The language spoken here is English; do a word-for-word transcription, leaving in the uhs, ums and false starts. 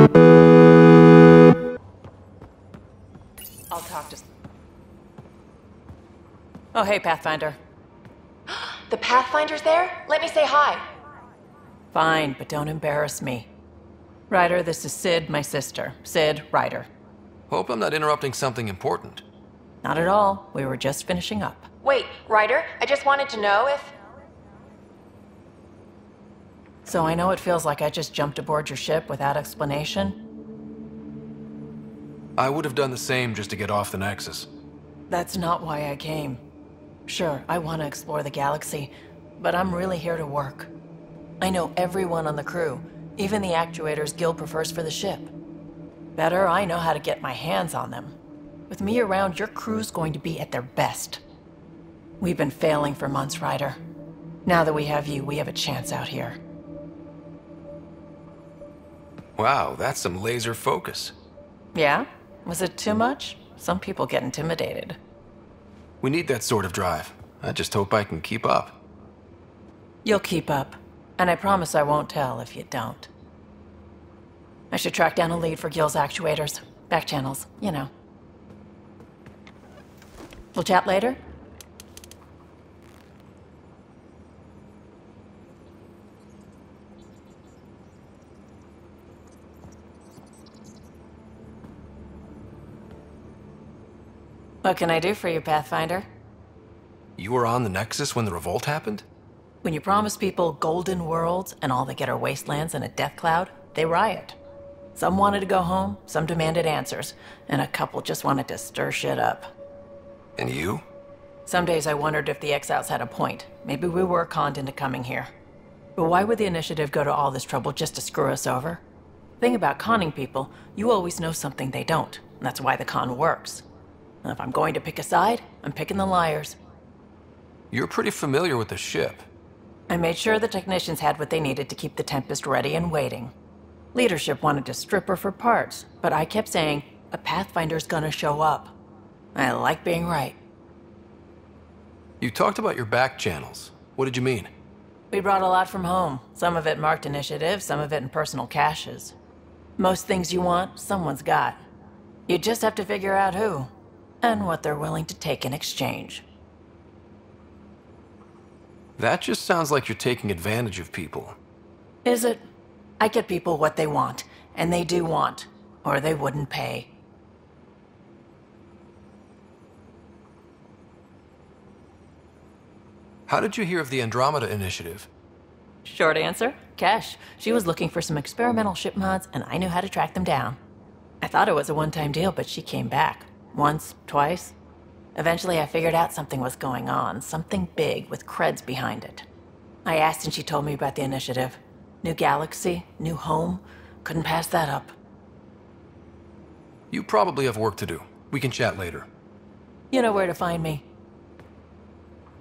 I'll talk to... Oh, hey, Pathfinder. The Pathfinder's there? Let me say hi. Fine, but don't embarrass me. Ryder, this is Sid, my sister. Sid, Ryder. Hope I'm not interrupting something important. Not at all. We were just finishing up. Wait, Ryder, I just wanted to know if... So I know it feels like I just jumped aboard your ship without explanation. I would have done the same just to get off the Nexus. That's not why I came. Sure, I want to explore the galaxy, but I'm really here to work. I know everyone on the crew. Even the actuators Gil prefers for the ship. Better, I know how to get my hands on them. With me around, your crew's going to be at their best. We've been failing for months, Ryder. Now that we have you, we have a chance out here. Wow, that's some laser focus. Yeah? Was it too much? Some people get intimidated. We need that sort of drive. I just hope I can keep up. You'll keep up. And I promise I won't tell if you don't. I should track down a lead for Gil's actuators. Back channels, you know. We'll chat later? What can I do for you, Pathfinder? You were on the Nexus when the revolt happened? When you promise people Golden Worlds and all they get are Wastelands and a Death Cloud, they riot. Some wanted to go home, some demanded answers, and a couple just wanted to stir shit up. And you? Some days I wondered if the Exiles had a point. Maybe we were conned into coming here. But why would the Initiative go to all this trouble just to screw us over? The thing about conning people, you always know something they don't, and that's why the con works. And if I'm going to pick a side, I'm picking the liars. You're pretty familiar with the ship. I made sure the technicians had what they needed to keep the Tempest ready and waiting. Leadership wanted to strip her for parts, but I kept saying, a Pathfinder's gonna show up. I like being right. You talked about your back channels. What did you mean? We brought a lot from home. Some of it marked initiative, some of it in personal caches. Most things you want, someone's got. You just have to figure out who, and what they're willing to take in exchange. That just sounds like you're taking advantage of people. Is it? I get people what they want, and they do want, or they wouldn't pay. How did you hear of the Andromeda Initiative? Short answer, Kesh. She was looking for some experimental ship mods, and I knew how to track them down. I thought it was a one-time deal, but she came back. Once, twice. Eventually, I figured out something was going on, something big with creds behind it. I asked and she told me about the Initiative. New galaxy, new home. Couldn't pass that up. You probably have work to do. We can chat later. You know where to find me.